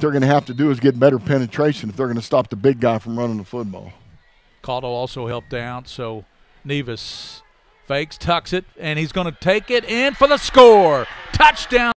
they're going to have to do is get better penetration if they're going to stop the big guy from running the football. Caldwell also helped out, so Nieves fakes, tucks it, and he's going to take it in for the score. Touchdown.